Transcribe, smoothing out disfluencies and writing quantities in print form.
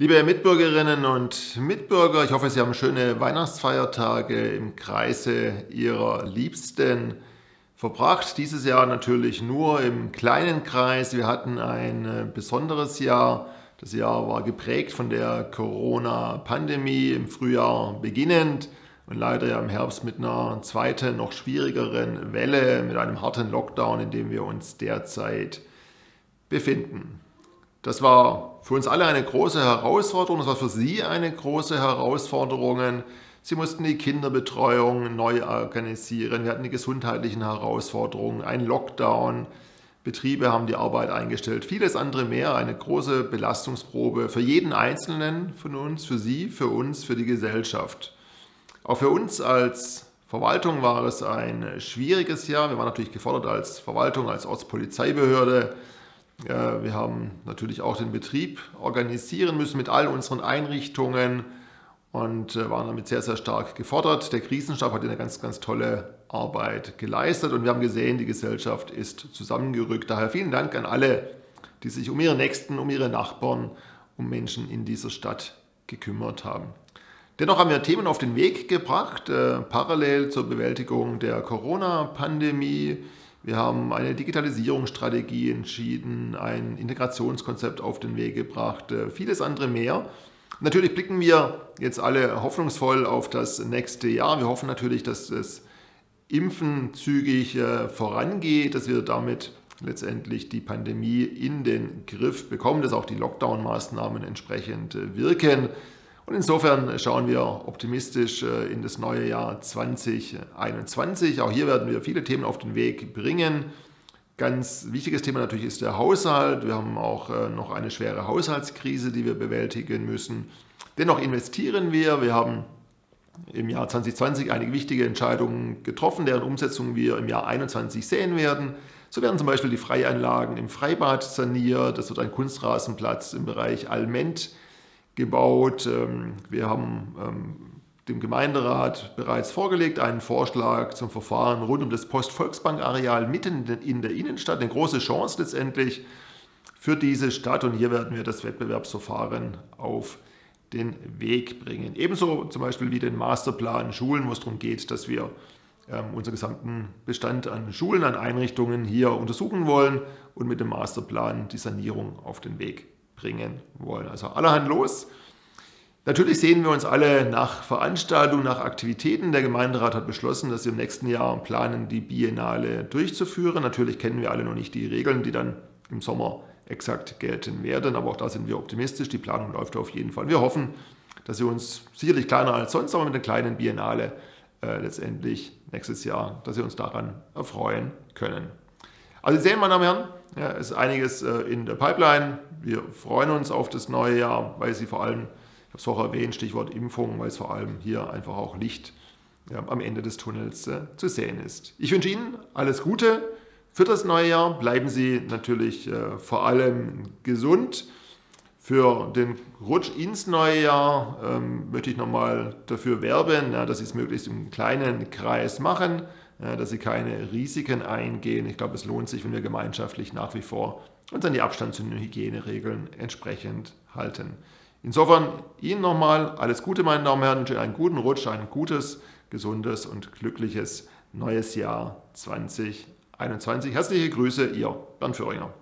Liebe Mitbürgerinnen und Mitbürger, ich hoffe, Sie haben schöne Weihnachtsfeiertage im Kreise Ihrer Liebsten verbracht. Dieses Jahr natürlich nur im kleinen Kreis. Wir hatten ein besonderes Jahr. Das Jahr war geprägt von der Corona-Pandemie im Frühjahr beginnend und leider ja im Herbst mit einer zweiten, noch schwierigeren Welle, mit einem harten Lockdown, in dem wir uns derzeit befinden. Das war für uns alle eine große Herausforderung, das war für Sie eine große Herausforderung. Sie mussten die Kinderbetreuung neu organisieren, wir hatten die gesundheitlichen Herausforderungen, einen Lockdown, Betriebe haben die Arbeit eingestellt, vieles andere mehr, eine große Belastungsprobe für jeden Einzelnen von uns, für Sie, für uns, für die Gesellschaft. Auch für uns als Verwaltung war es ein schwieriges Jahr. Wir waren natürlich gefordert als Verwaltung, als Ortspolizeibehörde. Wir haben natürlich auch den Betrieb organisieren müssen mit all unseren Einrichtungen und waren damit sehr, sehr stark gefordert. Der Krisenstab hat eine ganz, ganz tolle Arbeit geleistet und wir haben gesehen, die Gesellschaft ist zusammengerückt. Daher vielen Dank an alle, die sich um ihre Nächsten, um ihre Nachbarn, um Menschen in dieser Stadt gekümmert haben. Dennoch haben wir Themen auf den Weg gebracht, parallel zur Bewältigung der Corona-Pandemie. Wir haben eine Digitalisierungsstrategie entschieden, ein Integrationskonzept auf den Weg gebracht, vieles andere mehr. Natürlich blicken wir jetzt alle hoffnungsvoll auf das nächste Jahr. Wir hoffen natürlich, dass das Impfen zügig vorangeht, dass wir damit letztendlich die Pandemie in den Griff bekommen, dass auch die Lockdown-Maßnahmen entsprechend wirken. Und insofern schauen wir optimistisch in das neue Jahr 2021. Auch hier werden wir viele Themen auf den Weg bringen. Ganz wichtiges Thema natürlich ist der Haushalt. Wir haben auch noch eine schwere Haushaltskrise, die wir bewältigen müssen. Dennoch investieren wir. Wir haben im Jahr 2020 einige wichtige Entscheidungen getroffen, deren Umsetzung wir im Jahr 2021 sehen werden. So werden zum Beispiel die Freianlagen im Freibad saniert. Es wird ein Kunstrasenplatz im Bereich Alment gebaut. Wir haben dem Gemeinderat bereits vorgelegt einen Vorschlag zum Verfahren rund um das Post-Volksbank-Areal mitten in der Innenstadt. Eine große Chance letztendlich für diese Stadt und hier werden wir das Wettbewerbsverfahren auf den Weg bringen. Ebenso zum Beispiel wie den Masterplan Schulen, wo es darum geht, dass wir unseren gesamten Bestand an Schulen, an Einrichtungen hier untersuchen wollen und mit dem Masterplan die Sanierung auf den Weg bringen wollen. Also allerhand los. Natürlich sehen wir uns alle nach Veranstaltungen, nach Aktivitäten. Der Gemeinderat hat beschlossen, dass wir im nächsten Jahr planen, die Biennale durchzuführen. Natürlich kennen wir alle noch nicht die Regeln, die dann im Sommer exakt gelten werden. Aber auch da sind wir optimistisch. Die Planung läuft auf jeden Fall. Wir hoffen, dass wir uns sicherlich kleiner als sonst, aber mit der kleinen Biennale letztendlich nächstes Jahr, dass wir uns daran erfreuen können. Also Sie sehen, meine Damen und Herren, ja, es ist einiges in der Pipeline. Wir freuen uns auf das neue Jahr, weil Sie vor allem, ich habe es auch erwähnt, Stichwort Impfung, weil es vor allem hier einfach auch Licht am Ende des Tunnels zu sehen ist. Ich wünsche Ihnen alles Gute für das neue Jahr. Bleiben Sie natürlich vor allem gesund. Für den Rutsch ins neue Jahr möchte ich nochmal dafür werben, dass Sie es möglichst im kleinen Kreis machen, dass Sie keine Risiken eingehen. Ich glaube, es lohnt sich, wenn wir gemeinschaftlich nach wie vor uns an die Abstands- und Hygieneregeln entsprechend halten. Insofern Ihnen nochmal alles Gute, meine Damen und Herren, und einen guten Rutsch, ein gutes, gesundes und glückliches neues Jahr 2021. Herzliche Grüße, Ihr Bernd Vöhringer.